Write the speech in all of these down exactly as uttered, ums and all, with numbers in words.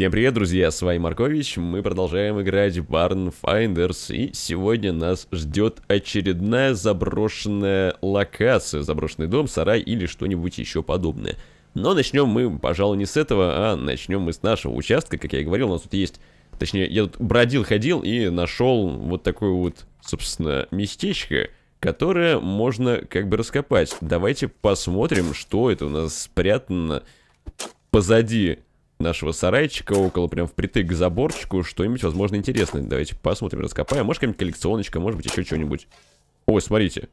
Всем привет, друзья, с вами Маркович, мы продолжаем играть в Barn Finders, и сегодня нас ждет очередная заброшенная локация, заброшенный дом, сарай или что-нибудь еще подобное. Но начнем мы, пожалуй, не с этого, а начнем мы с нашего участка, как я и говорил, у нас тут есть, точнее, я тут бродил, ходил и нашел вот такое вот, собственно, местечко, которое можно как бы раскопать. Давайте посмотрим, что это у нас спрятано позади нашего сарайчика, около прям впритык к заборчику, что-нибудь, возможно, интересное. Давайте посмотрим, раскопаем. Может, какая-нибудь коллекционочка, может быть, еще что-нибудь. Ой, смотрите.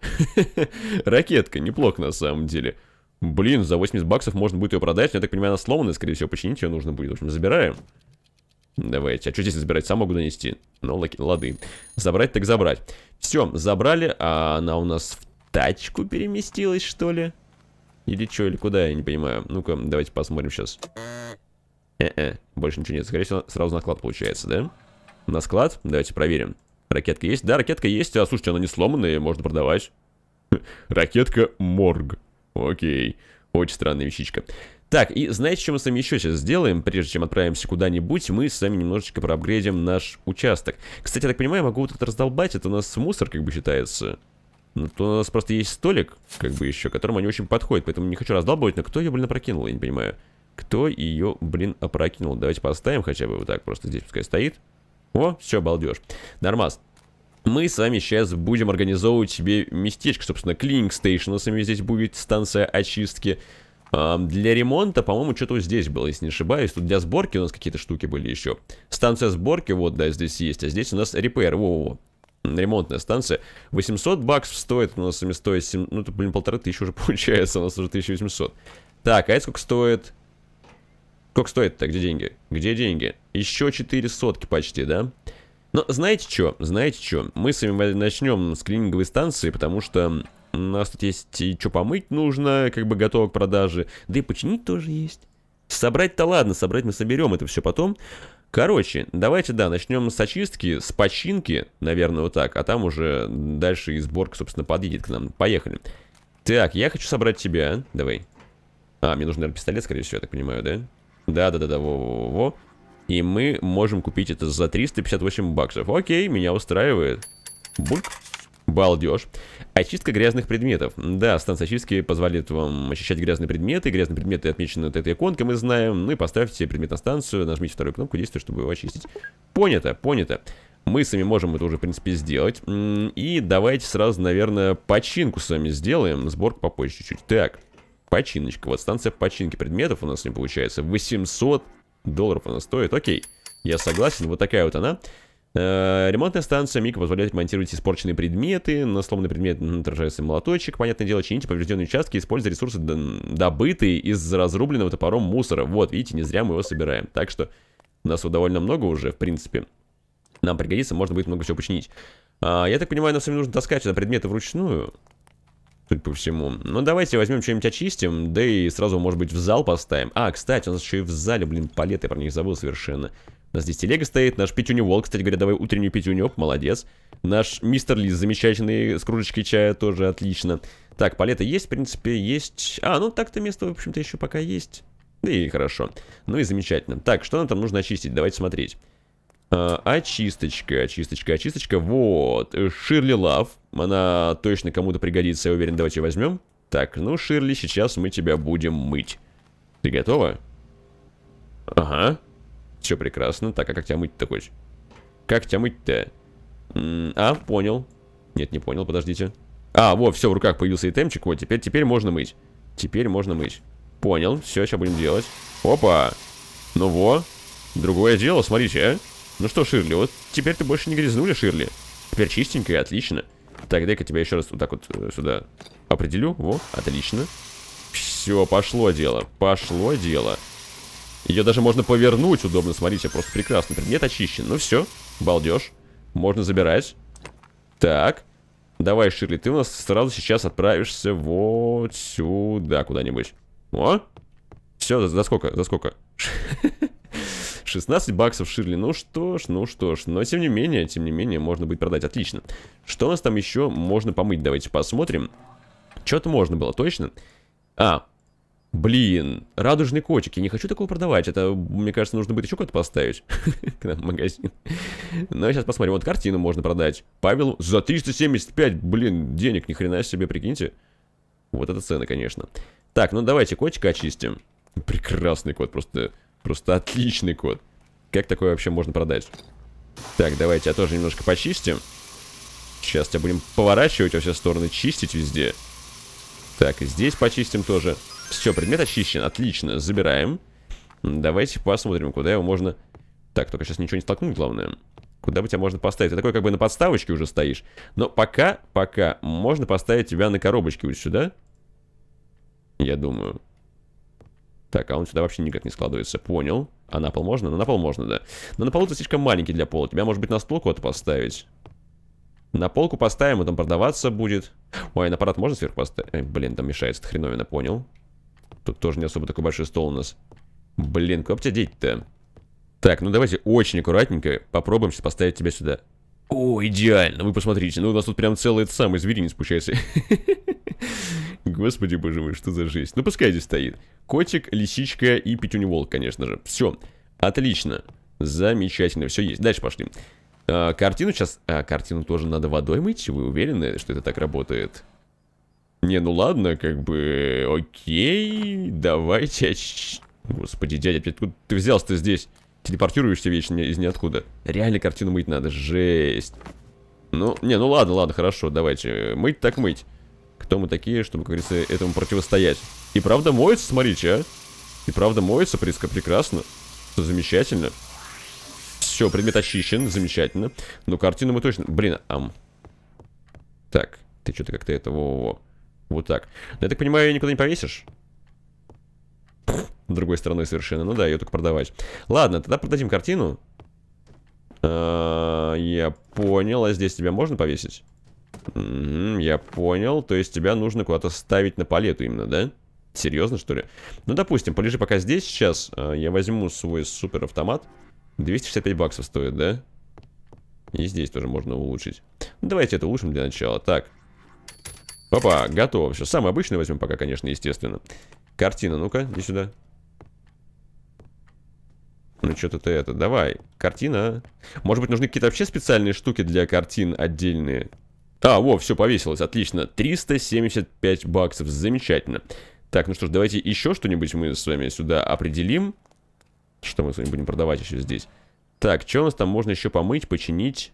Ракетка, неплохо на самом деле. Блин, за восемьдесят баксов можно будет ее продать. Я так понимаю, она сломанная, скорее всего, починить ее нужно будет. В общем, забираем. Давайте. А что здесь забирать? Сам могу донести. Ну, лады. Забрать так забрать. Все, забрали. А она у нас в тачку переместилась, что ли? Или что, или куда, я не понимаю. Ну-ка, давайте посмотрим сейчас. Э-э, больше ничего нет. Скорее всего, сразу на склад получается, да? На склад? Давайте проверим. Ракетка есть? Да, ракетка есть. А, слушайте, она не сломанная, можно продавать. Ракетка морг. Окей. Очень странная вещичка. Так, и знаете, что мы с вами еще сейчас сделаем? Прежде чем отправимся куда-нибудь, мы с вами немножечко проапгрейдим наш участок. Кстати, я так понимаю, могу вот это раздолбать. Это у нас мусор, как бы, считается. Ну, то у нас просто есть столик, как бы, еще, которому они очень подходят. Поэтому не хочу раздолбывать, но кто ее, блин, опрокинул, я не понимаю. Кто ее, блин, опрокинул? Давайте поставим хотя бы вот так, просто здесь пускай стоит. О, все, балдеж. Нормас. Мы с вами сейчас будем организовывать себе местечко, собственно, клининг стейшн. У нас с вами здесь будет станция очистки. А для ремонта, по-моему, что-то вот здесь было, если не ошибаюсь. Тут для сборки у нас какие-то штуки были еще. Станция сборки, вот, да, здесь есть. А здесь у нас репейр, во-во-во. Ремонтная станция. восемьсот баксов стоит, у нас с вами стоит, семь... ну, это, блин, полторы тысячи уже получается, у нас уже тысяча восемьсот. Так, а это сколько стоит... Сколько стоит-то? Где деньги? Где деньги? Еще четыре сотки почти, да? Но знаете что? Знаете что? Мы с вами начнем с клининговой станции, потому что у нас тут есть что помыть нужно, как бы готово к продаже. Да и починить тоже есть. Собрать-то ладно, собрать мы соберем это все потом. Короче, давайте, да, начнем с очистки, с починки, наверное, вот так. А там уже дальше и сборка, собственно, подъедет к нам. Поехали. Так, я хочу собрать тебя. Давай. А, мне нужен, наверное, пистолет, скорее всего, я так понимаю, да? Да-да-да-да, во-во-во. И мы можем купить это за триста пятьдесят восемь баксов. Окей, меня устраивает. Бульк. Балдеж. Очистка грязных предметов. Да, станция очистки позволит вам очищать грязные предметы. Грязные предметы отмечены вот этой иконкой, мы знаем. Ну и поставьте предмет на станцию, нажмите вторую кнопку действия, чтобы его очистить. Понято, понято. Мы сами можем это уже, в принципе, сделать. И давайте сразу, наверное, починку с вами сделаем. Сборку попозже чуть-чуть. Так. Починочка. Вот станция починки предметов у нас не получается. восемьсот долларов она стоит. Окей, я согласен. Вот такая вот она. Э-э, ремонтная станция. Мика позволяет монтировать испорченные предметы. На сломанный предмет отражается молоточек. Понятное дело, чините поврежденные участки, используя ресурсы, добытые из разрубленного топором мусора. Вот, видите, не зря мы его собираем. Так что у нас его довольно много уже, в принципе. Нам пригодится, можно будет много всего починить. А, я так понимаю, нам с вами нужно таскать сюда предметы вручную. Тут по всему. Ну, давайте возьмем что-нибудь, очистим, да и сразу, может быть, в зал поставим. А, кстати, у нас еще и в зале, блин, палеты, я про них забыл совершенно. У нас здесь телега стоит, наш пятюневол, кстати говоря, давай утреннюю пятюню, молодец. Наш мистер Лис, замечательный, с кружечкой чая, тоже отлично. Так, палеты есть, в принципе, есть... А, ну, так-то место, в общем-то, еще пока есть. Да и хорошо. Ну и замечательно. Так, что нам там нужно очистить? Давайте смотреть. А, очисточка, очисточка, очисточка. Вот, Ширли Лав. Она точно кому-то пригодится, я уверен. Давайте возьмем. Так, ну, Ширли, сейчас мы тебя будем мыть. Ты готова? Ага. Все прекрасно. Так, а как тебя мыть-то хоть? Как тебя мыть-то? А, понял. Нет, не понял, подождите. А, вот, все, в руках появился итемчик. Вот, теперь, теперь можно мыть. Теперь можно мыть. Понял, все, сейчас будем делать. Опа. Ну во. Другое дело, смотрите, а. Ну что, Ширли, вот теперь ты больше не грязнули, Ширли. Теперь чистенькая, отлично. Так, дай-ка тебя еще раз вот так вот сюда определю. Во, отлично. Все, пошло дело, пошло дело. Ее даже можно повернуть удобно, смотрите, просто прекрасно. Предмет очищен. Ну все, балдеж. Можно забирать. Так, давай, Ширли, ты у нас сразу сейчас отправишься вот сюда куда-нибудь. О, все, за, за сколько, за сколько? шестнадцать баксов, Ширли, ну что ж, ну что ж, но тем не менее, тем не менее, можно будет продать, отлично. Что у нас там еще можно помыть, давайте посмотрим. Что-то можно было, точно? А, Блин, радужный котик. Я не хочу такого продавать. Это, мне кажется, нужно будет еще куда-то поставить к нам в магазин. Но сейчас посмотрим. Вот картину можно продать Павелу за триста семьдесят пять, блин, денег. Ни хрена себе, прикиньте. Вот это цены, конечно. Так, ну давайте котика очистим. Прекрасный кот, просто, просто отличный кот. Как такое вообще можно продать? Так, давайте я тоже немножко почистим. Сейчас тебя будем поворачивать во все стороны, чистить везде. Так, и здесь почистим тоже. Все, предмет очищен, отлично, забираем. Давайте посмотрим, куда его можно... Так, только сейчас ничего не столкнуть, главное. Куда бы тебя можно поставить? Ты такой как бы на подставочке уже стоишь. Но пока, пока можно поставить тебя на коробочке вот сюда. Я думаю. Так, а он сюда вообще никак не складывается, понял. А на пол можно? Ну, на пол можно, да. Но на полу ты слишком маленький для пола. Тебя, может быть, на стол куда-то поставить. На полку поставим, и там продаваться будет. Ой, на аппарат можно сверху поставить? Ай, блин, там мешается, это хреновина, понял. Тут тоже не особо такой большой стол у нас. Блин, куда бы тебя деть-то? Так, ну давайте очень аккуратненько попробуем сейчас поставить тебя сюда. О, идеально, вы посмотрите. Ну, у нас тут прям целый этот самый зверинец получается. Господи боже мой, что за жизнь. Ну, пускай здесь стоит. Котик, лисичка и пятюневолк, конечно же. Все, отлично. Замечательно, все есть. Дальше пошли. А, картину сейчас... А, картину тоже надо водой мыть? Вы уверены, что это так работает? Не, ну ладно, как бы... Окей, давайте... Господи, дядя, откуда ты взялся-то здесь? Телепортируешься вечно из ниоткуда. Реально картину мыть надо, жесть. Ну, не, ну ладно, ладно, хорошо, давайте. Мыть так мыть. Кто мы такие, чтобы, как говорится, этому противостоять? И правда моется, смотрите, а? И правда моется, прекрасно. Замечательно. Все, предмет очищен, замечательно. Ну, картину мы точно... Блин, ам. Так, ты что-то как-то это... Во-во-во. Вот так. Но, я так понимаю, ее никуда не повесишь? Пфф, другой стороной совершенно. Ну да, ее только продавать. Ладно, тогда продадим картину. А-а-а, я понял. А здесь тебя можно повесить? Угу, я понял. То есть тебя нужно куда-то ставить на палету именно, да? Серьезно, что ли? Ну, допустим, полежи пока здесь сейчас. Я возьму свой суперавтомат. двести шестьдесят пять баксов стоит, да? И здесь тоже можно улучшить. Ну, давайте это улучшим для начала. Так. Опа, готово. Все, самое обычное возьмем пока, конечно, естественно. Картина, ну-ка, иди сюда. Ну, что-то ты это, давай. Картина. Может быть, нужны какие-то вообще специальные штуки для картин отдельные? А, во, все, повесилось, отлично. триста семьдесят пять баксов, замечательно. Так, ну что ж, давайте еще что-нибудь мы с вами сюда определим. Что мы с вами будем продавать еще здесь? Так, что у нас там можно еще помыть, починить?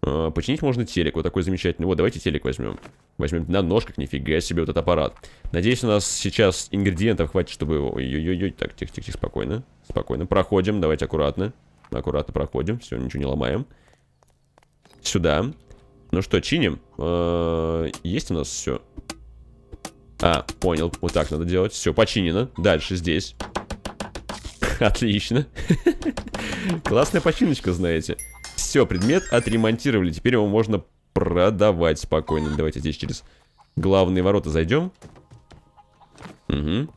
Э, починить можно телек, вот такой замечательный. Вот, давайте телек возьмем. Возьмем на ножках, нифига себе, вот этот аппарат. Надеюсь, у нас сейчас ингредиентов хватит, чтобы... Ой-ой-ой, так, тихо-тихо-тихо, спокойно. Спокойно, проходим, давайте аккуратно. Аккуратно проходим, все, ничего не ломаем. Сюда. Ну что, чиним? Э-э, есть у нас все? А, понял, вот так надо делать. Все, починено. Дальше здесь. Отлично. Классная починочка, знаете. Все, предмет отремонтировали. Теперь его можно продавать спокойно. Давайте здесь через главные ворота зайдем. Угу.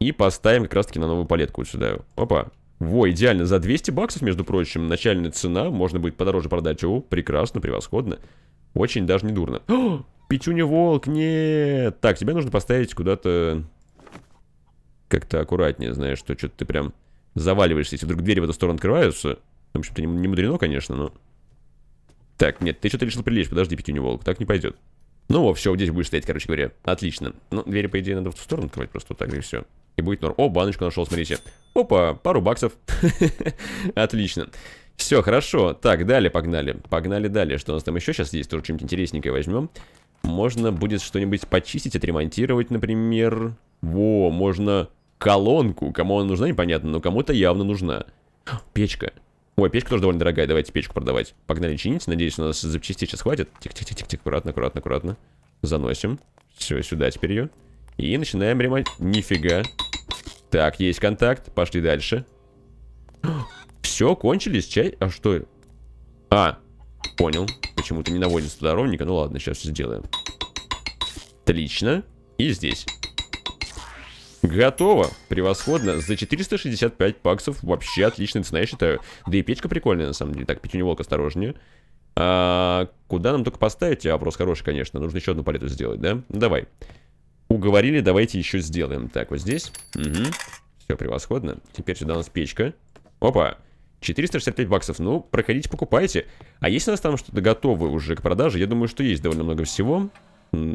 И поставим как раз таки на новую палетку вот сюда. Опа. Во, идеально. За двести баксов, между прочим, начальная цена. Можно будет подороже продать. О, прекрасно, превосходно. Очень даже не дурно. О, пятюня-волк, нет. Так, тебя нужно поставить куда-то... Как-то аккуратнее, знаешь, что что-то ты прям заваливаешься. Если вдруг двери в эту сторону открываются, в общем-то не, не мудрено, конечно, но... Так, нет, ты что-то решил прилечь, подожди, пятюня-волк, так не пойдет. Ну, во, все, здесь будешь стоять, короче говоря, отлично. Ну, двери, по идее, надо в ту сторону открывать просто вот так, и все. И будет норм. О, баночку нашел, смотрите. Опа, пару баксов. Отлично. Все, хорошо. Так, далее погнали. Погнали далее. Что у нас там еще сейчас есть? Тоже что-нибудь интересненькое возьмем. Можно будет что-нибудь почистить, отремонтировать, например. Во, можно колонку. Кому она нужна, непонятно, но кому-то явно нужна. Печка. Ой, печка тоже довольно дорогая. Давайте печку продавать. Погнали чинить. Надеюсь, у нас запчастей сейчас хватит. Тихо-тихо-тихо-тихо. Аккуратно, аккуратно, аккуратно. Заносим. Все, сюда теперь ее. И начинаем ремонт. Нифига. Так, есть контакт. Пошли дальше. Все, кончились. Чай. А что? А, понял. Почему-то не наводится туда ровненько. Ну ладно, сейчас все сделаем. Отлично. И здесь. Готово. Превосходно. За четыреста шестьдесят пять баксов. Вообще отличная цена, я считаю. Да и печка прикольная, на самом деле. Так, пятюня-волк осторожнее. А, куда нам только поставить? А, вопрос хороший, конечно. Нужно еще одну палету сделать, да? Ну, давай. Уговорили, давайте еще сделаем. Так, вот здесь. Угу. Все превосходно. Теперь сюда у нас печка. Опа. четыреста шестьдесят пять баксов. Ну, проходите, покупайте. А есть у нас там что-то готовое уже к продаже? Я думаю, что есть довольно много всего.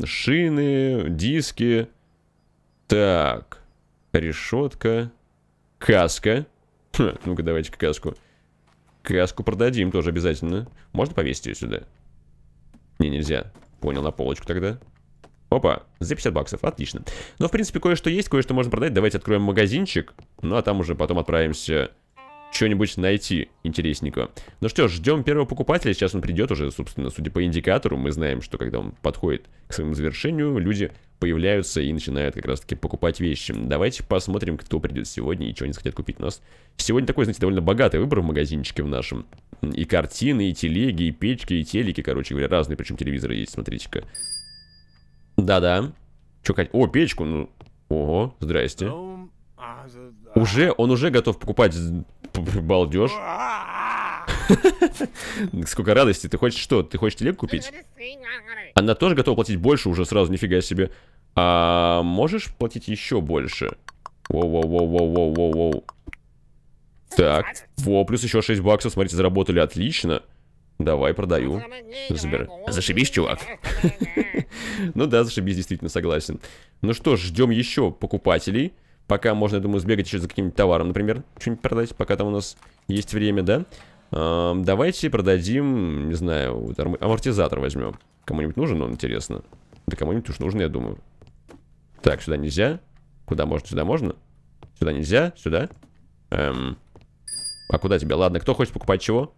Шины, диски. Так. Решетка. Каска. Хм, ну-ка, давайте-ка каску. Каску продадим тоже обязательно. Можно повесить ее сюда? Не, нельзя. Понял, на полочку тогда. Опа, за пятьдесят баксов, отлично. Но, в принципе, кое-что есть, кое-что можно продать. Давайте откроем магазинчик. Ну, а там уже потом отправимся что-нибудь найти интересненького. Ну что ж, ждем первого покупателя. Сейчас он придет уже, собственно, судя по индикатору. Мы знаем, что когда он подходит к своему завершению, люди появляются и начинают как раз-таки покупать вещи. Давайте посмотрим, кто придет сегодня и что они захотят купить у нас. Сегодня такой, знаете, довольно богатый выбор в магазинчике в нашем. И картины, и телеги, и печки, и телеки, короче говоря, разные. Причем телевизоры есть, смотрите-ка. Да-да. Че хоть? О, печку, ну. Ого, здрасте. Уже, он уже готов покупать балдеж. Сколько радости. Ты хочешь что? Ты хочешь телег купить? Она тоже готова платить больше уже сразу, нифига себе. А можешь платить еще больше? Воу-воу-воу-воу-воу-воу-воу. Так. Во, плюс еще шесть баксов, смотрите, заработали. Отлично. Давай, продаю. Забирай. Зашибись, чувак. Ну да, зашибись, действительно, согласен. Ну что ж, ждем еще покупателей. Пока можно, я думаю, сбегать еще за каким-нибудь товаром, например. Что-нибудь продать, пока там у нас есть время, да? А, давайте продадим, не знаю, вот амортизатор возьмем. Кому-нибудь нужен он, интересно? Да кому-нибудь уж нужен, я думаю. Так, сюда нельзя. Куда можно, сюда можно? Сюда нельзя, сюда. Эм, а куда тебя? Ладно, кто хочет покупать чего?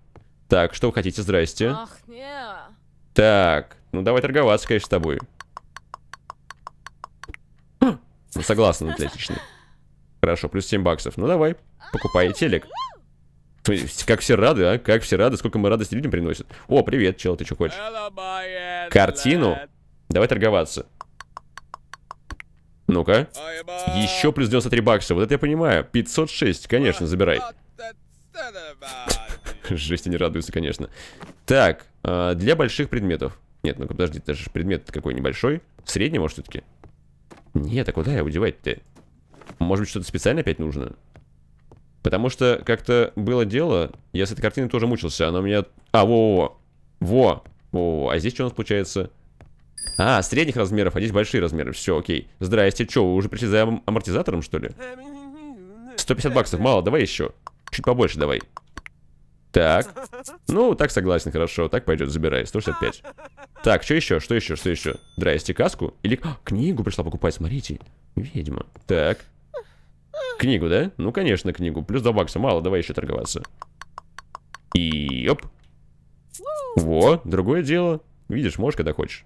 Так, что вы хотите? Здрасте. Ах, нет. Так, ну давай торговаться, конечно, с тобой. А, ну, согласен, отлично. Хорошо, плюс семь баксов. Ну давай, покупай телек. Как все рады, а? Как все рады, сколько мы радости людям приносит. О, привет, чел, ты что хочешь? Картину? Давай торговаться. Ну-ка. Еще плюс девяносто три бакса, вот это я понимаю. пятьсот шесть, конечно, забирай. Жесть, они радуются, конечно. Так, для больших предметов. Нет, ну-ка, подожди, это же предмет какой небольшой. Средний, может, все-таки? Нет, а куда его девать-то? Может быть, что-то специально опять нужно? Потому что как-то было дело. Я с этой картиной тоже мучился, она у меня... А, во-во-во. Во. Во-во-во. А здесь что у нас получается? А, средних размеров, а здесь большие размеры. Все, окей. Здрасте, что, вы уже пришли за ам- амортизатором, что ли? сто пятьдесят баксов, мало, давай еще. Чуть побольше давай. Так. Ну, так согласен, хорошо. Так пойдет, забирай. сто шестьдесят пять. Так, что еще? Что еще? Что еще? Здрасте, каску? Или... А, книгу пришла покупать, смотрите. Ведьма. Так. Книгу, да? Ну, конечно, книгу. Плюс два бакса. Мало, давай еще торговаться. И... Оп. Во, другое дело. Видишь, можешь, когда хочешь.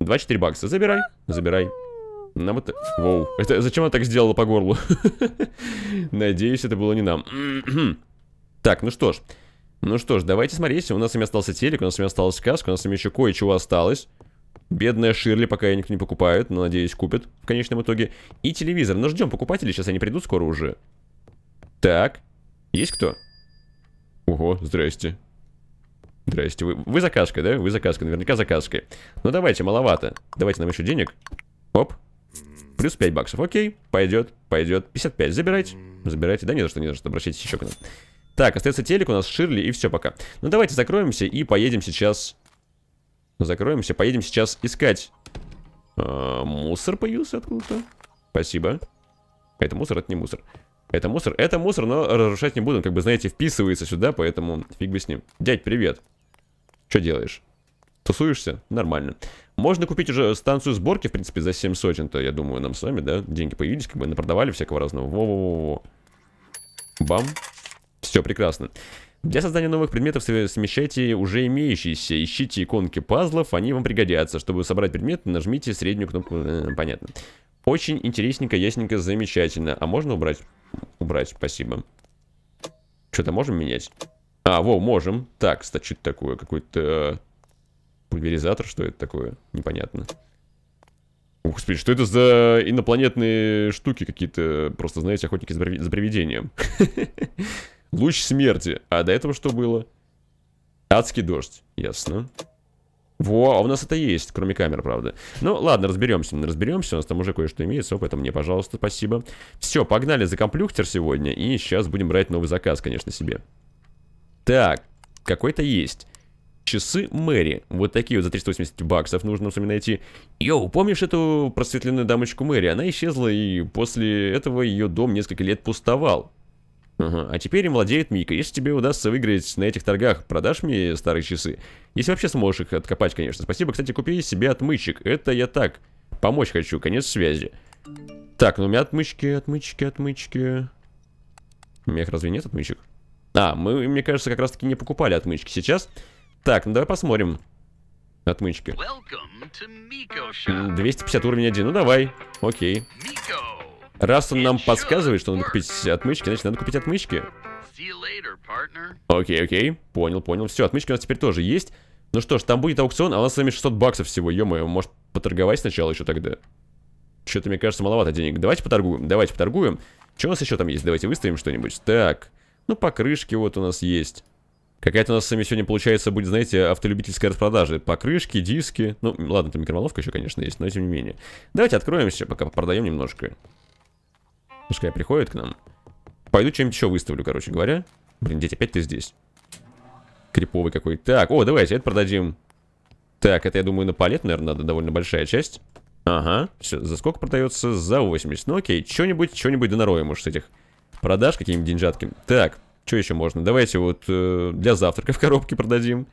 двадцать четыре бакса. Забирай. Забирай. Нам это... Воу. Это... Зачем она так сделала по горлу? Надеюсь, это было не нам. Так, ну что ж. Ну что ж, давайте смотреть. У нас с вами остался телек, у нас с вами осталась каска, у нас с вами еще кое-чего осталось. Бедная Ширли, пока ее никто не покупает, но, надеюсь, купят в конечном итоге. И телевизор. Но ждем покупателей, сейчас они придут скоро уже. Так. Есть кто? Ого, здрасте. Здрасте. Вы, вы за каской, да? Вы за каской, наверняка за каской. Ну давайте, маловато. Давайте нам еще денег. Оп. Плюс пять баксов. Окей, пойдет, пойдет. пятьдесят пять. Забирайте. Забирайте. Да не за что, не за что. Обращайтесь еще к нам. Так, остается телек у нас, Ширли, и все, пока. Ну, давайте закроемся и поедем сейчас... Закроемся, поедем сейчас искать... Э-э, мусор появился откуда-то. Спасибо. Это мусор, это не мусор. Это мусор, это мусор, но разрушать не буду. Он, как бы, знаете, вписывается сюда, поэтому фиг бы с ним. Дядь, привет. Что делаешь? Тусуешься? Нормально. Можно купить уже станцию сборки, в принципе, за семь сотен-то, я думаю, нам с вами, да? Деньги появились, как бы, напродавали всякого разного. Во-во-во-во. Бам. Все, прекрасно. Для создания новых предметов смещайте уже имеющиеся. Ищите иконки пазлов, они вам пригодятся. Чтобы собрать предмет, нажмите среднюю кнопку. Понятно. Очень интересненько, ясненько, замечательно. А можно убрать? Убрать, спасибо. Что-то можем менять? А, во, можем. Так, кстати, что-то такое. Какой-то пульверизатор, что это такое? Непонятно. Ух, господи, что это за инопланетные штуки какие-то? Просто, знаете, охотники за привидением. Луч смерти. А до этого что было? Адский дождь. Ясно. Во, а у нас это есть, кроме камер, правда. Ну, ладно, разберемся, разберемся. У нас там уже кое-что имеется, опыта мне, пожалуйста, спасибо. Все, погнали за комплюхтер сегодня. И сейчас будем брать новый заказ, конечно, себе. Так, какой-то есть. Часы Мэри. Вот такие вот за триста восемьдесят баксов нужно сами найти. Йоу, помнишь эту просветленную дамочку Мэри? Она исчезла, и после этого ее дом несколько лет пустовал. Ага. А теперь им владеет Мика. Если тебе удастся выиграть на этих торгах, продашь мне старые часы? Если вообще сможешь их откопать, конечно. Спасибо, кстати, купи себе отмычек. Это я так, помочь хочу. Конец связи. Так, ну у меня отмычки, отмычки, отмычки. У меня их разве нет отмычек? А, мы, мне кажется, как раз таки не покупали отмычки сейчас. Так, ну давай посмотрим. Отмычки. двести пятьдесят уровень один, ну давай. Окей. Раз он нам подсказывает, что надо купить отмычки, значит, надо купить отмычки. Окей, окей. Понял, понял. Все, отмычки у нас теперь тоже есть. Ну что ж, там будет аукцион, а у нас с вами шестьсот баксов всего. Ё-моё, может поторговать сначала еще тогда? Что-то, мне кажется, маловато денег. Давайте поторгуем, давайте поторгуем. Что у нас еще там есть? Давайте выставим что-нибудь. Так, ну покрышки вот у нас есть. Какая-то у нас с вами сегодня, получается, будет, знаете, автолюбительская распродажа. Покрышки, диски. Ну, ладно, там микроволновка еще, конечно, есть, но тем не менее. Давайте откроемся, пока продаем немножко. Пускай приходит к нам. Пойду чем-нибудь еще выставлю, короче говоря. Блин, дети, опять ты здесь. Криповый какой. Так, о, давайте это продадим. Так, это, я думаю, на палет, наверное, надо довольно большая часть. Ага, все, за сколько продается? За восемьдесят. Ну окей, что-нибудь, что-нибудь донароем, может, с этих продаж, какие-нибудь деньжатки. Так, что еще можно? Давайте вот э, для завтрака в коробке продадим.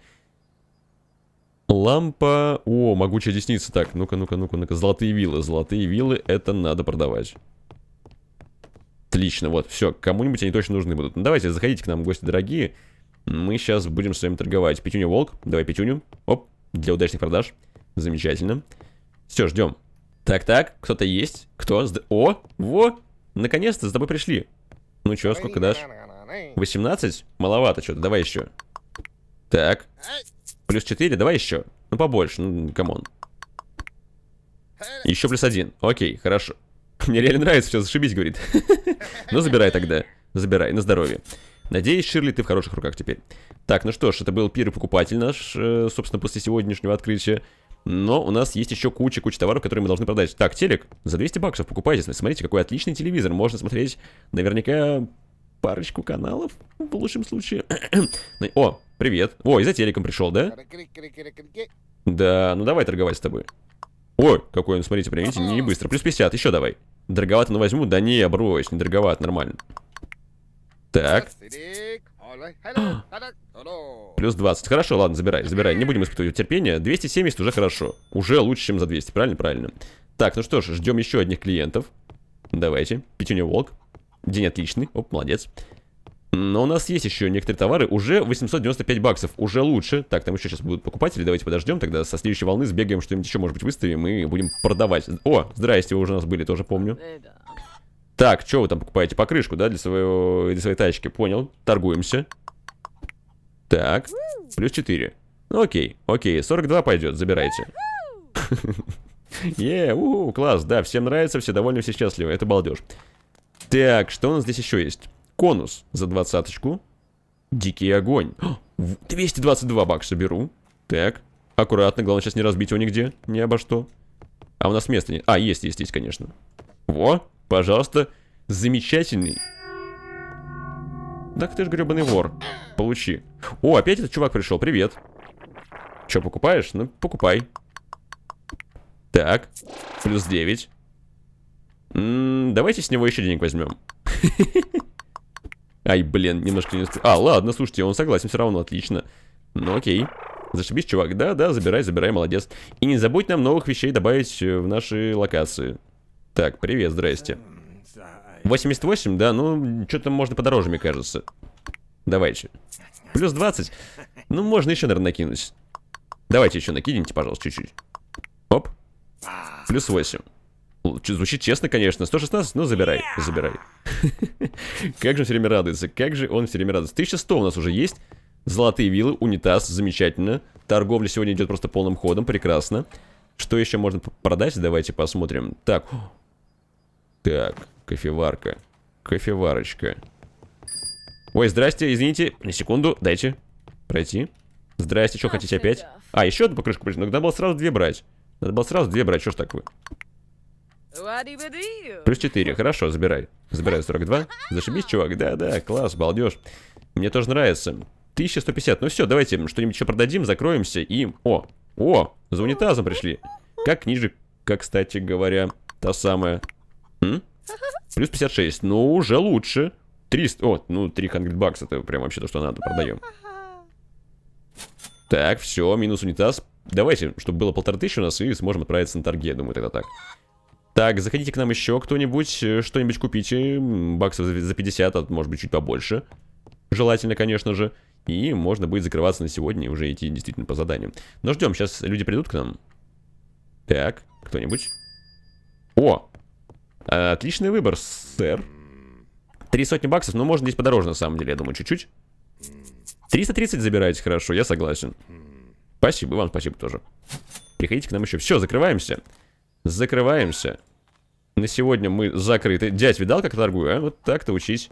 Лампа. О, могучая десница. Так, ну-ка, ну-ка, ну-ка, ну-ка. Золотые вилы, золотые вилы, это надо продавать. Отлично, вот, все, кому-нибудь они точно нужны будут. Ну, давайте, заходите к нам, гости дорогие. Мы сейчас будем с вами торговать. Петюня Волк, давай петюню. Оп, для удачных продаж. Замечательно. Все, ждем. Так-так, кто-то есть? Кто? О, во, наконец-то за тобой пришли. Ну че, сколько дашь? восемнадцать? Маловато что-то, давай еще. Так, плюс четыре, давай еще. Ну побольше, ну камон. Еще плюс один, окей, хорошо. Мне реально нравится, все, зашибись, говорит. Ну, забирай тогда. Забирай, на здоровье. Надеюсь, Ширли, ты в хороших руках теперь. Так, ну что ж, это был первый покупатель наш, собственно, после сегодняшнего открытия. Но у нас есть еще куча-куча товаров, которые мы должны продать. Так, телек за двести баксов покупайте. Смотрите, какой отличный телевизор. Можно смотреть наверняка парочку каналов, в лучшем случае. О, привет. О, и за телеком пришел, да? Да, ну давай торговать с тобой. Ой, какой он, смотрите, прям, видите, не быстро. Плюс пятьдесят, еще давай. Дороговато, но возьму. Да не, брось, не дороговато, нормально. Так. Плюс двадцать, хорошо, ладно, забирай, забирай. Не будем испытывать терпения, двести семьдесят уже хорошо. Уже лучше, чем за двести, правильно, правильно. Так, ну что ж, ждем еще одних клиентов. Давайте, Петюня Волк. День отличный, оп, молодец. Но у нас есть еще некоторые товары. Уже восемьсот девяносто пять баксов, уже лучше. Так, там еще сейчас будут покупатели, давайте подождем. Тогда со следующей волны сбегаем, что-нибудь еще, может быть, выставим. И будем продавать. О, здрасте, вы уже у нас были, тоже помню. Так, что вы там покупаете? Покрышку, да, для, своего, для своей тачки, понял. Торгуемся. Так, плюс четыре. Ну окей, окей, сорок два пойдет, забирайте. Е, у, класс, да, всем нравится, все довольны, все счастливы, это балдеж. Так, что у нас здесь еще есть? Конус за двадцаточку. Дикий огонь. двести двадцать два бакса беру. Так, аккуратно, главное сейчас не разбить его нигде, ни обо что. А у нас места нет. А, есть, есть, есть, конечно. Во, пожалуйста, замечательный. Так ты ж гребаный вор. Получи. О, опять этот чувак пришел, привет. Че, покупаешь? Ну, покупай. Так, плюс девять. М-м, давайте с него еще денег возьмем. Ай, блин, немножко не... А, ладно, слушайте, он согласен все равно, отлично. Ну, окей. Зашибись, чувак. Да, да, забирай, забирай, молодец. И не забудь нам новых вещей добавить в наши локации. Так, привет, здрасте. восемьдесят восемь, да, ну, что-то можно подороже, мне кажется. Давайте. Плюс двадцать. Ну, можно еще, наверное, накинуть. Давайте еще накиньте, пожалуйста, чуть-чуть. Оп. Плюс восемь. Звучит честно, конечно. сто шестнадцать, но забирай, забирай. Как же он все время радуется, как же он все время радуется. тысяча сто у нас уже есть. Золотые вилы, унитаз, замечательно. Торговля сегодня идет просто полным ходом, прекрасно. Что еще можно продать? Давайте посмотрим. Так, так, кофеварка, кофеварочка. Ой, здрасте, извините, на секунду, дайте пройти. Здрасте, что хотите опять? А, еще одну покрышку, блин, надо было сразу две брать. Надо было сразу две брать, что ж такое? Плюс четыре, хорошо, забирай. Забираю сорок два. Зашибись, чувак, да-да, класс, балдеж. Мне тоже нравится. тысяча сто пятьдесят, ну все, давайте что-нибудь еще продадим, закроемся и... О, о, за унитазом пришли. Как книжек, как, кстати говоря, та самая. М? Плюс пятьдесят шесть, ну уже лучше. триста, о, ну триста бакс, это прям вообще то, что надо, продаем. Так, все, минус унитаз. Давайте, чтобы было полторы тысячи у нас, и сможем отправиться на торги, я думаю, тогда так. Так, заходите к нам еще кто-нибудь, что-нибудь купите, баксов за пятьдесят, а может быть чуть побольше. Желательно, конечно же. И можно будет закрываться на сегодня и уже идти действительно по заданию. Но ждем, сейчас люди придут к нам. Так, кто-нибудь. О! Отличный выбор, сэр. Три сотни баксов, но можно здесь подороже на самом деле, я думаю, чуть-чуть. триста тридцать забирайте, хорошо, я согласен. Спасибо, вам спасибо тоже. Приходите к нам еще. Все, закрываемся. Закрываемся. На сегодня мы закрыты. Дядь, видал, как торгую, а? Вот так-то учись.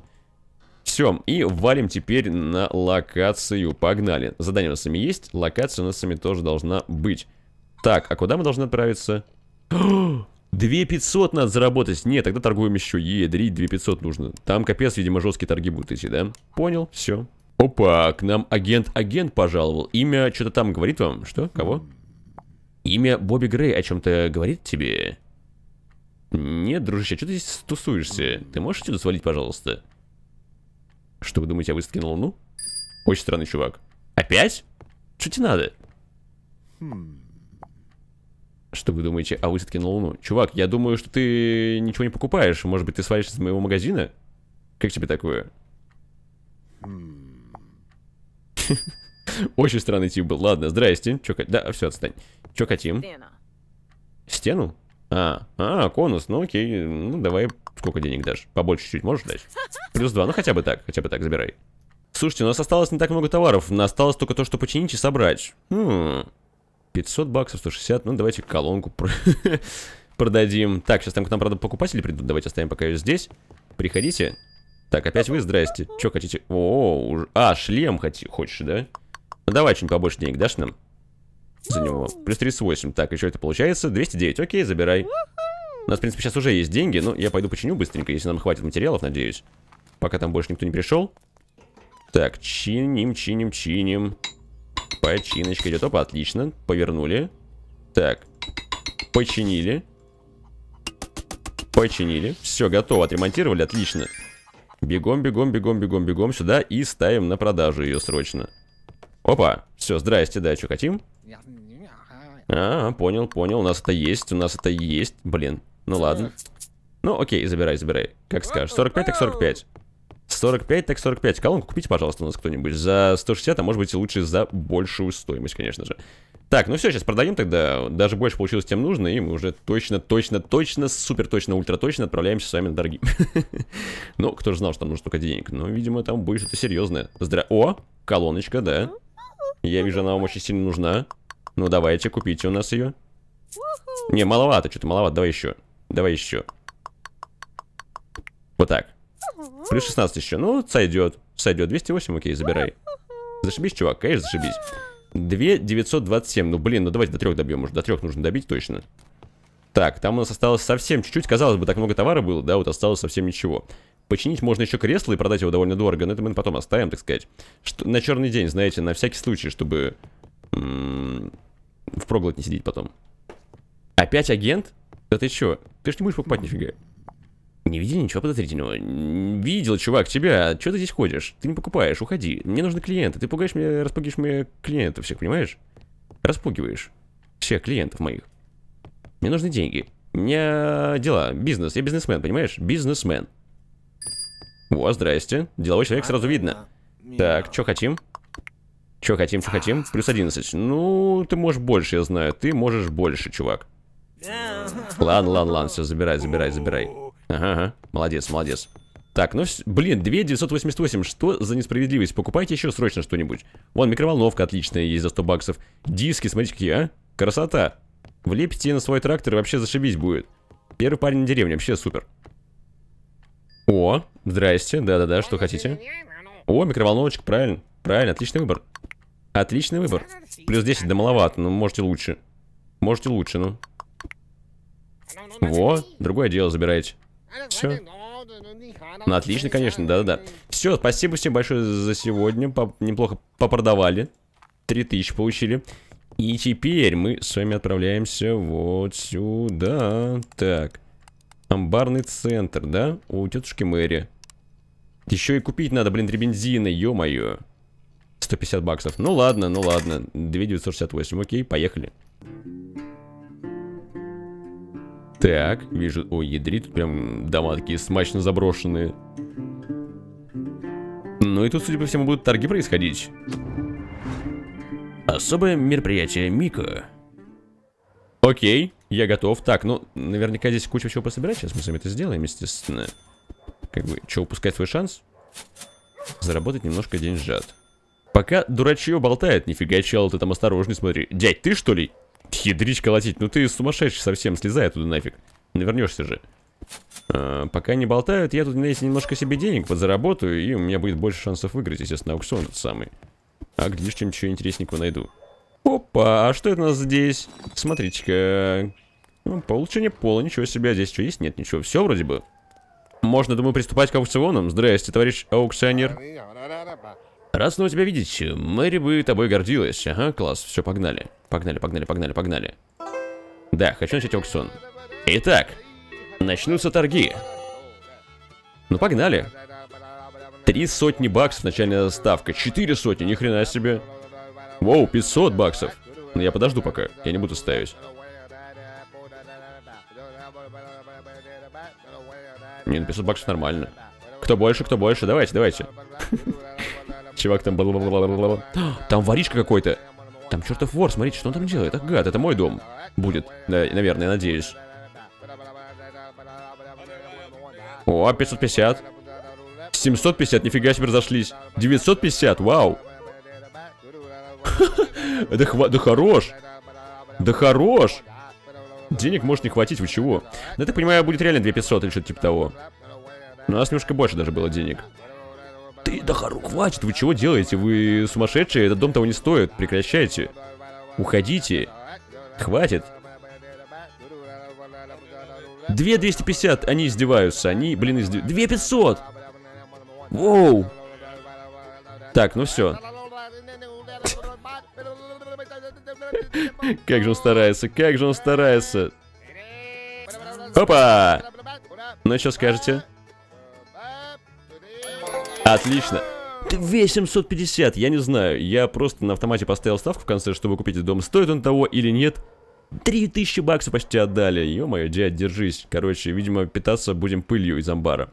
Все, и валим теперь на локацию. Погнали. Задание у нас сами есть, локация у нас сами тоже должна быть. Так, а куда мы должны отправиться? две тысячи пятьсот надо заработать. Нет, тогда торгуем еще. Едрить, две тысячи пятьсот нужно. Там капец, видимо, жесткие торги будут идти, да? Понял, все. Опа, к нам агент-агент пожаловал. Имя что-то там говорит вам? Что? Кого? Имя Бобби Грей о чем-то говорит тебе? Нет, дружище, что ты здесь тусуешься? Ты можешь отсюда свалить, пожалуйста? Что вы думаете о выставке на Луну? Очень странный чувак. Опять? Что тебе надо? Что вы думаете о высадке на Луну? Чувак, я думаю, что ты ничего не покупаешь. Может быть, ты свалишься из моего магазина? Как тебе такое? Очень странный тип был. Ладно, здрасте. Че, да, все, отстань. Че хотим? Стену? А, а, конус, ну окей. Ну, давай, сколько денег дашь? Побольше чуть-чуть можешь дать? Плюс два, ну хотя бы так, хотя бы так, забирай. Слушайте, у нас осталось не так много товаров. У нас осталось только то, что починить и собрать. Хм... пятьсот баксов, сто шестьдесят. Ну, давайте колонку продадим. Так, сейчас там к нам, правда, покупатели придут. Давайте оставим пока ее здесь. Приходите. Так, опять вы, здрасте. Че хотите? О, уж... А, шлем хоти... хочешь, да? Ну, давай чуть побольше денег дашь нам за него. Плюс тридцать восемь. Так, еще это получается. двести девять. Окей, забирай. У нас, в принципе, сейчас уже есть деньги. Но я пойду починю быстренько, если нам хватит материалов, надеюсь. Пока там больше никто не пришел. Так, чиним, чиним, чиним. Починочка идет. Опа, отлично. Повернули. Так. Починили. Починили. Все, готово. Отремонтировали. Отлично. Бегом, бегом, бегом, бегом, бегом сюда и ставим на продажу ее срочно. Опа. Все, здрасте, да, что хотим? А, понял, понял. У нас это есть, у нас это есть. Блин, ну ладно. Ну, окей, забирай, забирай. Как скажешь. сорок пять, так сорок пять. сорок пять, так сорок пять. Колонку купите, пожалуйста, у нас кто-нибудь. За сто шестьдесят, а может быть и лучше за большую стоимость, конечно же. Так, ну все, сейчас продаем тогда. Даже больше получилось, чем нужно. И мы уже точно, точно, точно, супер точно, ультра точно отправляемся с вами на торги. Ну, кто же знал, что там нужно столько денег. Ну, видимо, там будет что-то серьезное. О, колоночка, да. Я вижу, она вам очень сильно нужна. Ну, давайте, купите у нас ее. Не, маловато, что-то маловато. Давай еще. Давай еще. Вот так. Плюс шестнадцать еще. Ну, сойдет. Сойдет. двести восемь, окей, забирай. Зашибись, чувак, конечно, зашибись. две тысячи девятьсот двадцать семь. Ну, блин, ну давайте до трех добьем уже. До трех нужно добить точно. Так, там у нас осталось совсем чуть-чуть. Казалось бы, так много товара было, да, вот осталось совсем ничего. Починить можно еще кресло и продать его довольно дорого. Но это мы потом оставим, так сказать. Что, на черный день, знаете, на всякий случай, чтобы впроголодь не сидеть потом. Опять агент? Да ты че? Ты ж не будешь покупать нифига. Не видел ничего подозрительного. Видел, чувак, тебя. Че ты здесь ходишь? Ты не покупаешь, уходи. Мне нужны клиенты. Ты пугаешь меня, распугиваешь меня клиентов всех, понимаешь? Распугиваешь всех клиентов моих. Мне нужны деньги. У меня дела, бизнес. Я бизнесмен, понимаешь? Бизнесмен. Во, здрасте. Деловой человек сразу видно. Так, что хотим? Что хотим, что хотим? Плюс одиннадцать. Ну, ты можешь больше, я знаю. Ты можешь больше, чувак. Ладно, ладно, ладно. Все, забирай, забирай, забирай. Ага, ага, молодец, молодец. Так, ну, блин, две тысячи девятьсот восемьдесят восемь, что за несправедливость? Покупайте еще срочно что-нибудь. Вон, микроволновка отличная, есть за сто баксов. Диски, смотрите какие, а? Красота. Влепите на свой трактор, вообще зашибись будет. Первый парень на деревне, вообще супер. О, здрасте, да-да-да, что хотите? О, микроволновочка, правильно, правильно, отличный выбор. Отличный выбор. Плюс десять, да маловато, но можете лучше. Можете лучше, ну. Во, другое дело забираете. Все. Ну, отлично, конечно, да-да-да. Все, спасибо всем большое за сегодня. По- неплохо попродавали. три тысячи получили. И теперь мы с вами отправляемся вот сюда. Так. Амбарный центр, да? У тетушки Мэри. Еще и купить надо, блин, три бензина, ё-моё. сто пятьдесят баксов. Ну ладно, ну ладно. две тысячи девятьсот шестьдесят восемь, окей, поехали. Так, вижу... Ой, ядри, тут прям дома такие смачно заброшенные. Ну и тут, судя по всему, будут торги происходить. Особое мероприятие Мика. Окей, я готов. Так, ну, наверняка здесь куча чего пособирать. Сейчас мы с вами это сделаем, естественно. Как бы, что, упускать свой шанс? Заработать немножко деньжат. Пока дурачье болтает. Нифига, чел, ты там осторожней смотри. Дядь, ты что ли? Ядрить колотить. Ну ты сумасшедший совсем, слезай оттуда нафиг. Навернешься же. А, пока не болтают, я тут, если немножко себе денег подзаработаю, и у меня будет больше шансов выиграть, естественно, аукцион этот самый. А глядишь, чем ничего интересненького найду. Опа, а что это у нас здесь? Смотрите-ка. Ну, получение пола, ничего себе. Здесь что, есть? Нет, ничего. Все вроде бы. Можно, думаю, приступать к аукционам. Здрасте, товарищ аукционер. Рад снова тебя видеть. Мэри бы тобой гордилась. Ага, класс. Все, погнали. Погнали, погнали, погнали, погнали. Да, хочу начать аукцион. Итак, начнутся торги. Ну, погнали. Три сотни баксов начальная ставка. Четыре сотни, ни хрена себе. Воу, пятьсот баксов. Но я подожду пока, я не буду ставить. Нет, пятьсот баксов нормально. Кто больше, кто больше, давайте, давайте. Чувак там... Там воришка какой-то. Там чертов вор, смотрите, что он там делает. Ах, гад, это мой дом. Будет, да, наверное, надеюсь. О, пятьсот пятьдесят. семьсот пятьдесят, нифига себе разошлись. девятьсот пятьдесят, вау. Да хорош. Да хорош. Денег может не хватить, вы чего? Ну, я так понимаю, будет реально две тысячи пятьсот или что-то типа того. Но у нас немножко больше даже было денег. Ты, да хору, хватит, вы чего делаете? Вы сумасшедшие, этот дом того не стоит. Прекращайте. Уходите. Хватит. две тысячи двести пятьдесят, они издеваются. Они, блин, издеваются. две тысячи пятьсот. Воу. Так, ну все. Как же он старается, как же он старается. Опа! Ну что скажете? Отлично. две тысячи семьсот пятьдесят, я не знаю. Я просто на автомате поставил ставку в конце, чтобы купить этот дом. Стоит он того или нет? три тысячи баксов почти отдали. Ё-моё, дядь, держись. Короче, видимо, питаться будем пылью из амбара.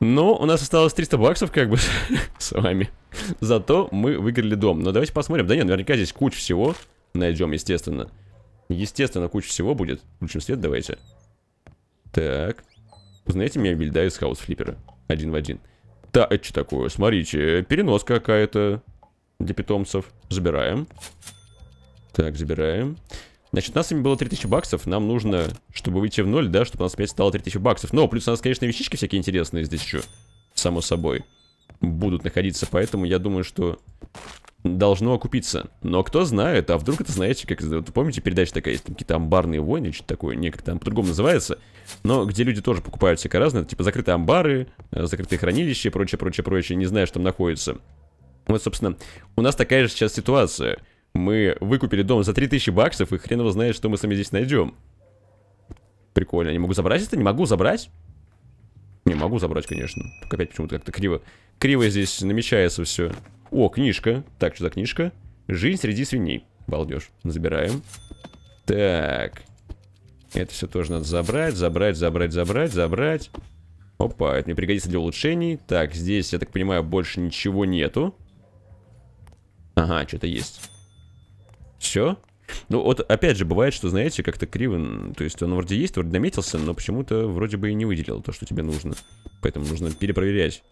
Но у нас осталось триста баксов, как бы, с вами. Зато мы выиграли дом. Но давайте посмотрим. Да нет, наверняка здесь куча всего найдем, естественно. Естественно, куча всего будет. Включим свет, давайте. Так. Знаете, мебель, да, из хаус-флиппера. Один в один. Да, это что такое? Смотрите, переноска какая-то для питомцев. Забираем. Так, забираем. Значит, у нас с вами было три тысячи баксов, нам нужно, чтобы выйти в ноль, да, чтобы у нас опять стало три тысячи баксов. Но плюс у нас, конечно, вещички всякие интересные здесь еще, само собой, будут находиться, поэтому я думаю, что должно окупиться. Но кто знает, а вдруг это, знаете, как, вы помните, передача такая есть, какие-то амбарные войны, что-то такое, не как там по-другому называется, но где люди тоже покупают всякое разное, типа закрытые амбары, закрытые хранилища и прочее, прочее, прочее, не знаю, что там находится. Вот, собственно, у нас такая же сейчас ситуация. Мы выкупили дом за три тысячи баксов, и хрен его знает, что мы с вами здесь найдем. Прикольно. Не могу забрать это? Не могу забрать? Не могу забрать, конечно. Только опять почему-то как-то криво. Криво здесь намечается все. О, книжка. Так, что за книжка? Жизнь среди свиней. Балдеж. Забираем. Так. Это все тоже надо забрать, забрать, забрать, забрать, забрать. Опа, это мне пригодится для улучшений. Так, здесь, я так понимаю, больше ничего нету. Ага, что-то есть. Все. Ну вот опять же бывает, что, знаете, как-то криво. То есть он вроде есть, вроде наметился, но почему-то вроде бы и не выделил то, что тебе нужно. Поэтому нужно перепроверять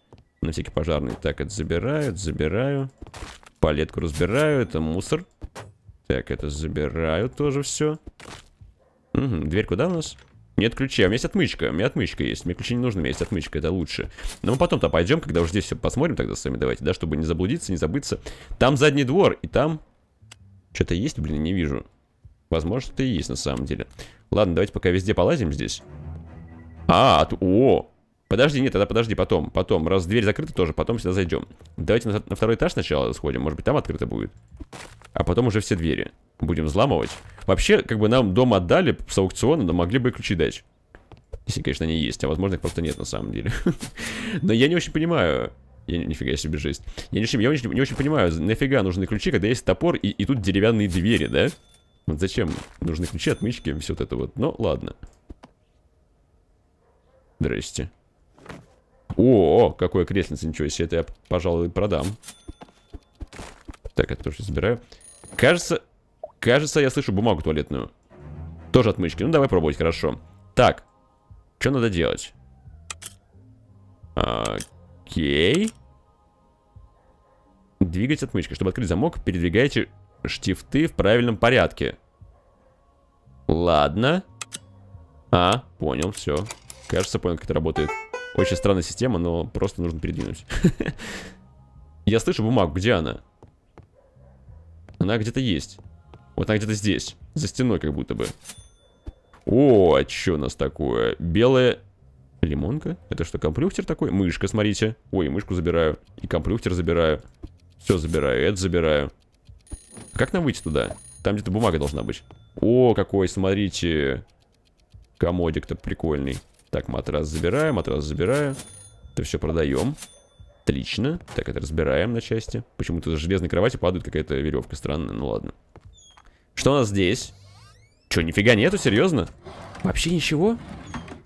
на всякий пожарный. Так, это забирают, забираю. Палетку разбираю, это мусор. Так, это забираю тоже все. Угу. Дверь куда у нас? Нет ключей. У меня есть отмычка. У меня отмычка есть. Мне ключи не нужны, у меня есть отмычка, это лучше. Но мы потом-то пойдем, когда уже здесь все посмотрим тогда с вами, давайте, да, чтобы не заблудиться, не забыться. Там задний двор, и там... Что-то есть, блин, не вижу. Возможно, что-то и есть на самом деле. Ладно, давайте пока везде полазим здесь. А, от... о! Подожди, нет, тогда подожди, потом, потом. Раз дверь закрыта тоже, потом сюда зайдем. Давайте на, на второй этаж сначала сходим, может быть, там открыто будет. А потом уже все двери будем взламывать. Вообще, как бы нам дом отдали с аукциона, но могли бы и ключи дать. Если, конечно, они есть, а возможно, их просто нет на самом деле. Но я не очень понимаю... Я, нифига себе жесть. Я не очень, я очень, не очень понимаю, нафига нужны ключи, когда есть топор и, и тут деревянные двери, да? Вот зачем нужны ключи, отмычки, все вот это вот. Ну, ладно. Здрасте. О, какое креслице, ничего себе, это я, пожалуй, продам. Так, это тоже забираю. Кажется, кажется, я слышу бумагу туалетную. Тоже отмычки, ну давай пробовать, хорошо. Так, что надо делать? Окей. Двигать отмычкой, чтобы открыть замок, передвигайте штифты в правильном порядке. Ладно. А, понял, все. Кажется, понял, как это работает. Очень странная система, но просто нужно передвинуть. Я слышу бумагу, где она? Она где-то есть. Вот она где-то здесь, за стеной как будто бы. О, а что у нас такое? Белая лимонка? Это что, компьютер такой? Мышка, смотрите. Ой, мышку забираю. И компьютер забираю. Все забираю, это забираю. Как нам выйти туда? Там где-то бумага должна быть. О, какой, смотрите. Комодик-то прикольный. Так, матрас забираем, матрас забираем. Это все продаем. Отлично. Так, это разбираем на части. Почему-то за железной кровати падает какая-то веревка странная. Ну ладно. Что у нас здесь? Че, нифига нету? Серьезно? Вообще ничего?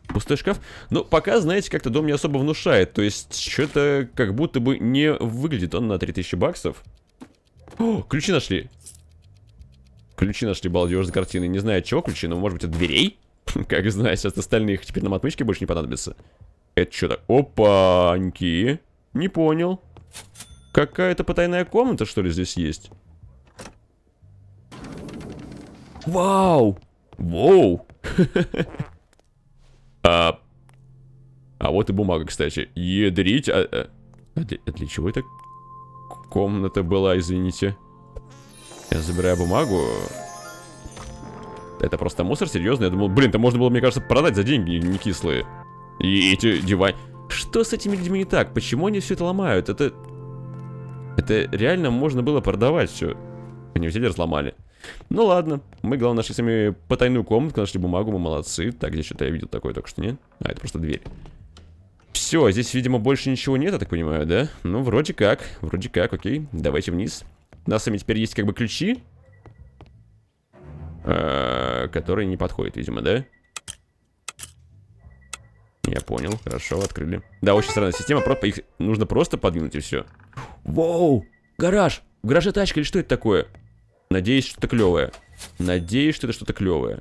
Пустой шкаф? Ну, пока, знаете, как-то дом не особо внушает. То есть, что-то как будто бы не выглядит он на три тысячи баксов. О, ключи нашли. Ключи нашли, балдеж за картиной. Не знаю, от чего ключи, но может быть от дверей? Как знать, сейчас остальных теперь нам отмычки больше не понадобится. Это что-то... Опаньки. Не понял. Какая-то потайная комната, что ли, здесь есть? Вау! Воу! А вот и бумага, кстати. Ядрить... А для чего эта комната была, извините? Я забираю бумагу... Это просто мусор, серьезно? Я думал, блин, это можно было, мне кажется, продать за деньги, не кислые. И эти девайсы. Что с этими людьми не так? Почему они все это ломают? Это... Это реально можно было продавать все. Они взяли и разломали. Ну ладно, мы, главное, нашли сами потайную комнату, нашли бумагу, мы молодцы. Так, где что-то я видел такое только что, нет? А, это просто дверь. Все, здесь, видимо, больше ничего нет, я так понимаю, да? Ну, вроде как, вроде как, окей. Давайте вниз. У нас с вами теперь есть как бы ключи. Который не подходит, видимо, да? Я понял, хорошо, открыли. Да, очень странная система, просто их нужно просто подвинуть и все. Воу! Гараж! В гараже тачка или что это такое? Надеюсь, что-то клевое. Надеюсь, что это что-то клевое.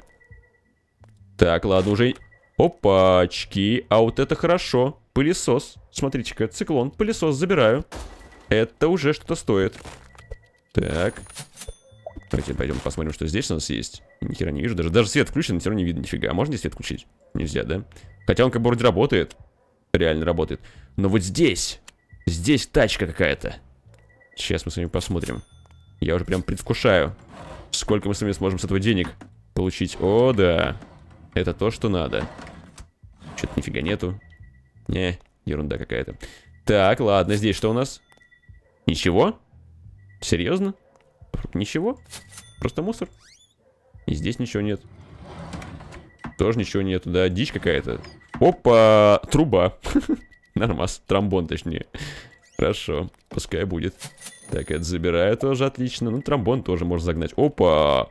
Так, ладно, уже... Опачки! А вот это хорошо. Пылесос. Смотрите-ка, циклон. Пылесос забираю. Это уже что-то стоит. Так... Давайте пойдем посмотрим, что здесь у нас есть. Ни хера не вижу. Даже, даже свет включен, но все равно не видно нифига. А можно здесь свет включить? Нельзя, да? Хотя он как бы вроде работает. Реально работает. Но вот здесь. Здесь тачка какая-то. Сейчас мы с вами посмотрим. Я уже прям предвкушаю. Сколько мы с вами сможем с этого денег получить. О, да. Это то, что надо. Что-то нифига нету. Не, ерунда какая-то. Так, ладно, здесь что у нас? Ничего? Серьезно? Ничего, просто мусор. И здесь ничего нет. Тоже ничего нет, да, дичь какая-то. Опа, труба. Нормас, тромбон точнее. Хорошо, пускай будет. Так, это забираю тоже, отлично. Ну, тромбон тоже можно загнать. Опа,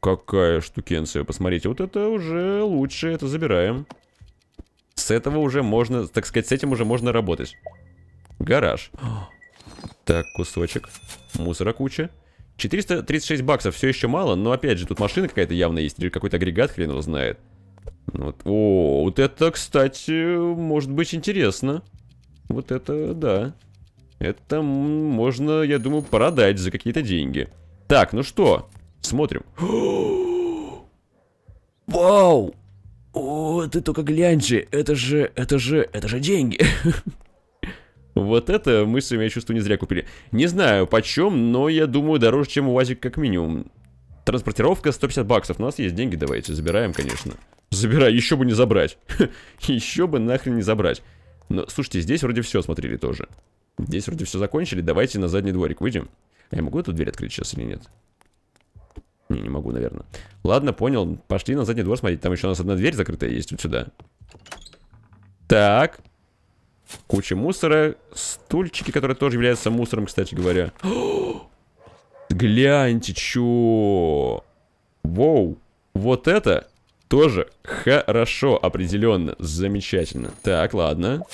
какая штукенция, посмотрите. Вот это уже лучше, это забираем. С этого уже можно, так сказать, с этим уже можно работать. Гараж. Так, кусочек. Мусора куча. четыреста тридцать шесть баксов, все еще мало, но опять же, тут машина какая-то явно есть, или какой-то агрегат, хрен его знает. Вот. О, вот это, кстати, может быть интересно. Вот это, да. Это можно, я думаю, продать за какие-то деньги. Так, ну что, смотрим. Вау! О, ты только гляньте, это же, это же, это же деньги. Вот это мы с вами, я чувствую, не зря купили. Не знаю почем, но я думаю, дороже, чем УАЗик как минимум. Транспортировка сто пятьдесят баксов. У нас есть деньги, давайте, забираем, конечно. Забирай, еще бы не забрать. Еще бы нахрен не забрать. Но, слушайте, здесь вроде все смотрели тоже. Здесь вроде все закончили, давайте на задний дворик выйдем. А я могу эту дверь открыть сейчас или нет? Не, не могу, наверное. Ладно, понял, пошли на задний двор смотреть. Там еще у нас одна дверь закрытая есть вот сюда. Так. Куча мусора. Стульчики, которые тоже являются мусором, кстати говоря. Гляньте, чё. Воу. Вот это тоже хорошо, определенно. Замечательно. Так, ладно.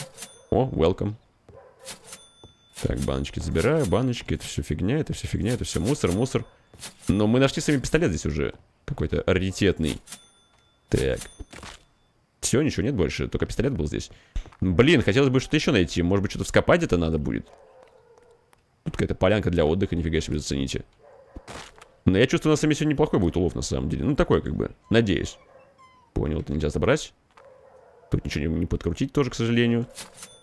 О, welcome. Так, баночки забираю, баночки. Это все фигня, это все фигня, это все мусор, мусор. Но мы нашли сами пистолет здесь уже. Какой-то раритетный. Так. Все, ничего нет больше, только пистолет был здесь. Блин, хотелось бы что-то еще найти. Может быть, что-то вскопать это надо будет. Тут какая-то полянка для отдыха, нифига себе, зацените. Но я чувствую, у нас с вами сегодня неплохой будет улов, на самом деле. Ну, такой, как бы, надеюсь. Понял, это нельзя забрать. Тут ничего не, не подкрутить тоже, к сожалению.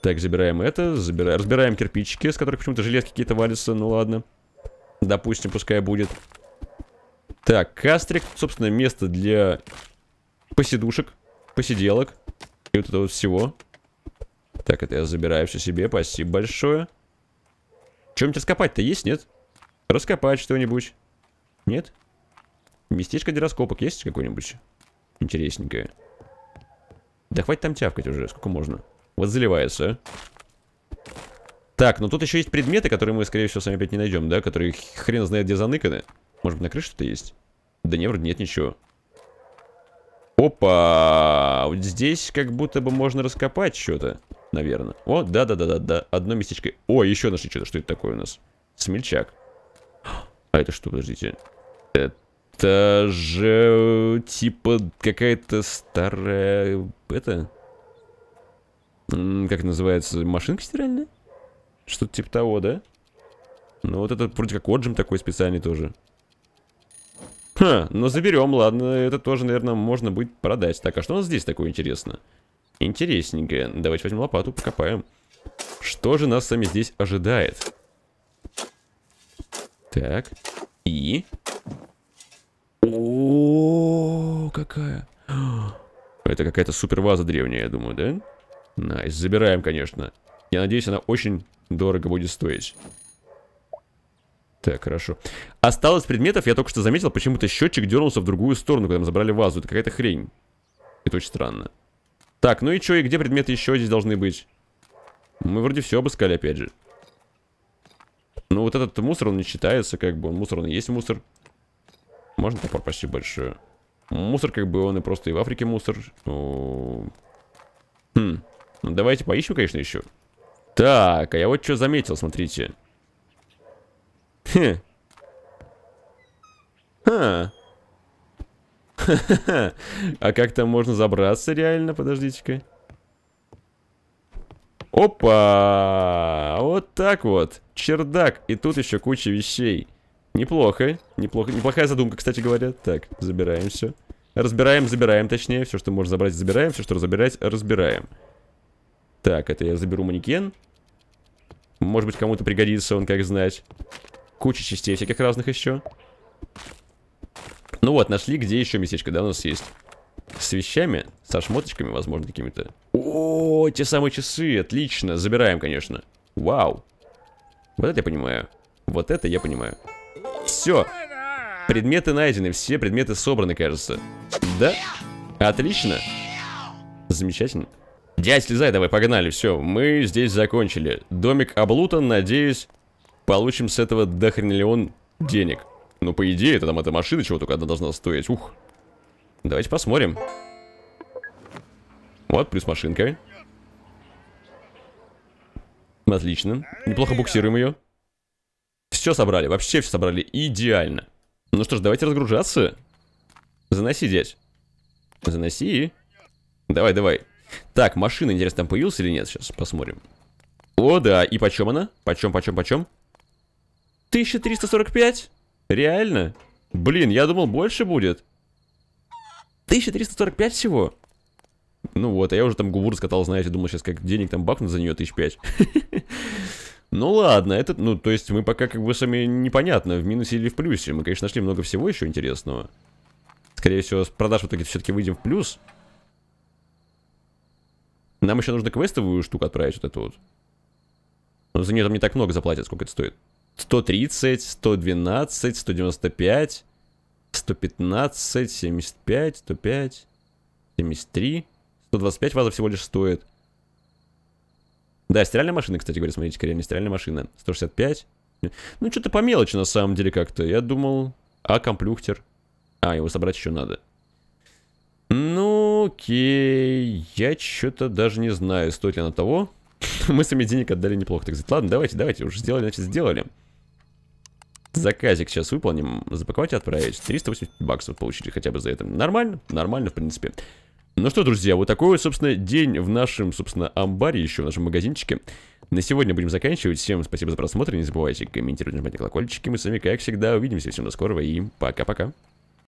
Так, забираем это, забираем, разбираем кирпичики, с которых почему-то железки какие-то валятся, ну ладно. Допустим, пускай будет. Так, кастрик, собственно, место для посидушек, посиделок и вот этого вот всего. Так, это я забираю все себе, спасибо большое. Что-нибудь раскопать-то есть, нет? Раскопать что-нибудь. Нет? Местечко для раскопок есть какое-нибудь интересненькое? Да хватит там тявкать уже, сколько можно. Вот заливается. Так, ну тут еще есть предметы, которые мы, скорее всего, сами опять не найдем, да? Которые хрен знает где заныканы. Может быть, на крыше что-то есть? Да не, вроде нет ничего. Опа! Вот здесь как будто бы можно раскопать что-то, наверное. О, да-да-да-да-да. Одно местечко. О, еще нашли что-то. Что это такое у нас? Смельчак. А это что? Подождите. Это же... Типа какая-то старая... Это... Как называется? Машинка стиральная? Что-то типа того, да? Ну вот это вроде как отжим такой специальный тоже. Ха, ну заберем, ладно. Это тоже, наверное, можно будет продать. Так, а что у нас здесь такое интересно? Интересненькое. Давайте возьмем лопату, покопаем. Что же нас с вами здесь ожидает? Так. И... О, какая. Это какая-то супер ваза древняя, я думаю, да? Найс, забираем, конечно. Я надеюсь, она очень дорого будет стоить. Так, хорошо. Осталось предметов, я только что заметил, почему-то счетчик дернулся в другую сторону, когда мы забрали вазу. Это какая-то хрень. Это очень странно. Так, ну и что, и где предметы еще здесь должны быть? Мы вроде все обыскали, опять же. Ну вот этот мусор, он не считается, как бы. Он мусор, он и есть мусор. Можно топор, почти большую. Мусор, как бы, он и просто и в Африке мусор. О-о-о. Хм. Ну, давайте поищем, конечно, еще. Так, а я вот что заметил, смотрите. Хе. Ха. Ха-ха-ха. А как там можно забраться реально? Подождите-ка. Опа! Вот так вот. Чердак. И тут еще куча вещей. Неплохо. Неплохо. Неплохая задумка, кстати говоря. Так, забираем все. Разбираем, забираем, точнее. Все, что можно забрать, забираем. Все, что разобрать, разбираем. Так, это я заберу манекен. Может быть, кому-то пригодится он, как знать. Куча частей всяких разных еще. Ну вот, нашли, где еще местечко, да, у нас есть. С вещами, со шмоточками, возможно, какими-то. О, те самые часы, отлично, забираем, конечно. Вау. Вот это я понимаю. Вот это я понимаю. Все. Предметы найдены, все предметы собраны, кажется. Да? Отлично. Замечательно. Дядь, слезай, давай, погнали, все, мы здесь закончили. Домик облутан, надеюсь, получим с этого дохренелион денег. Ну, по идее, это там эта машина чего только одна должна стоить, ух. Давайте посмотрим. Вот, плюс машинка. Отлично, неплохо буксируем ее. Все собрали, вообще все собрали, идеально. Ну что ж, давайте разгружаться. Заноси, дядь. Заноси. Давай, давай. Так, машина, интересно, там появилась или нет? Сейчас посмотрим. О, да, и почем она? Почем, почем, почем? тысяча триста сорок пять? Реально? Блин, я думал, больше будет. тысяча триста сорок пять всего? Ну вот, а я уже там губу раскатал, знаете, думал, сейчас как денег там бахнут за нее тысяч пять. Ну ладно, это, ну, то есть мы пока как бы сами непонятно, в минусе или в плюсе. Мы, конечно, нашли много всего еще интересного. Скорее всего, с продаж в итоге все-таки выйдем в плюс. Нам еще нужно квестовую штуку отправить, вот эту вот. Но за нее там не так много заплатят, сколько это стоит. сто тридцать, сто двенадцать, сто девяносто пять, сто пятнадцать, семьдесят пять, сто пять, семьдесят три, сто двадцать пять ваза всего лишь стоит. Да, стиральная машина, кстати говоря, смотрите, реально стиральная машина. сто шестьдесят пять. Ну, что-то по мелочи на самом деле как-то. Я думал... А, комплюхтер. А, его собрать еще надо. Ну, окей. Я что-то даже не знаю, стоит ли она того. Мы сами денег отдали неплохо. Так сказать, ладно, давайте, давайте. Уже сделали, значит, сделали. Заказик сейчас выполним. Запаковать и отправить. триста восемьдесят баксов получили хотя бы за это. Нормально? Нормально, в принципе. Ну что, друзья, вот такой вот, собственно, день в нашем, собственно, амбаре, еще в нашем магазинчике. На сегодня будем заканчивать. Всем спасибо за просмотр. Не забывайте комментировать, нажимать на колокольчики. Мы с вами, как всегда, увидимся. Всем до скорого и пока-пока.